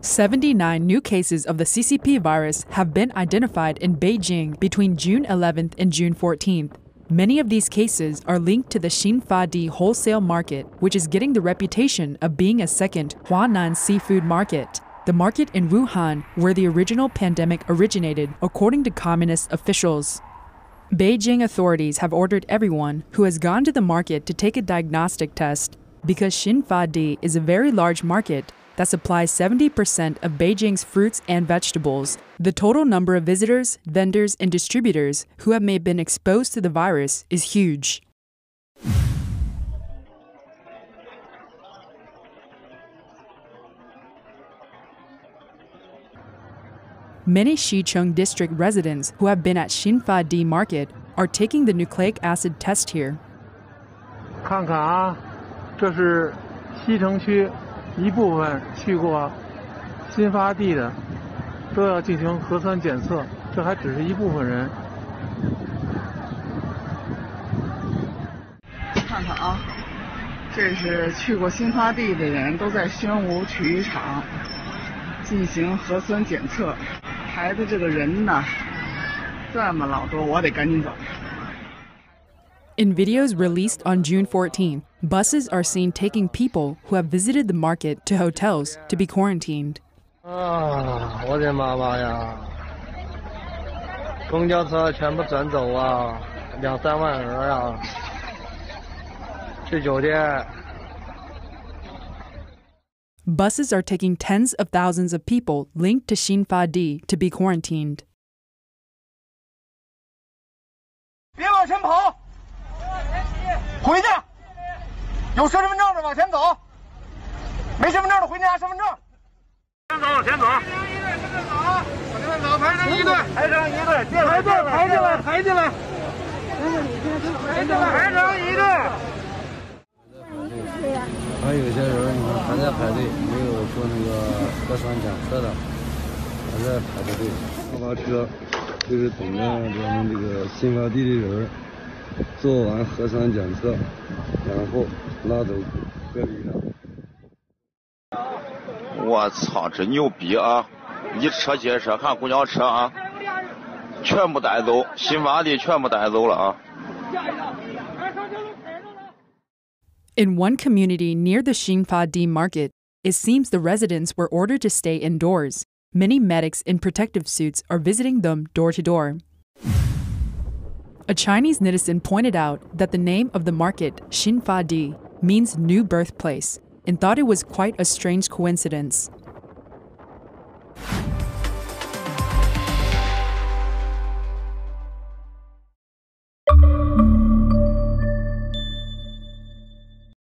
79 new cases of the CCP virus have been identified in Beijing between June 11th and June 14th. Many of these cases are linked to the Xinfadi wholesale market, which is getting the reputation of being a second Huanan seafood market. The market in Wuhan, where the original pandemic originated, according to communist officials. Beijing authorities have ordered everyone who has gone to the market to take a diagnostic test, because Xinfadi is a very large market that supplies 70% of Beijing's fruits and vegetables. The total number of visitors, vendors, and distributors who have may been exposed to the virus is huge. Many Xicheng District residents who have been at Xinfadi Market are taking the nucleic acid test here. In videos released on June 14, buses are seen taking people who have visited the market to hotels to be quarantined. Buses are taking tens of thousands of people linked to Xinfadi to be quarantined. In one community near the Xinfadi market, it seems the residents were ordered to stay indoors. Many medics in protective suits are visiting them door to door. A Chinese netizen pointed out that the name of the market, Xinfadi, means new birthplace, and thought it was quite a strange coincidence.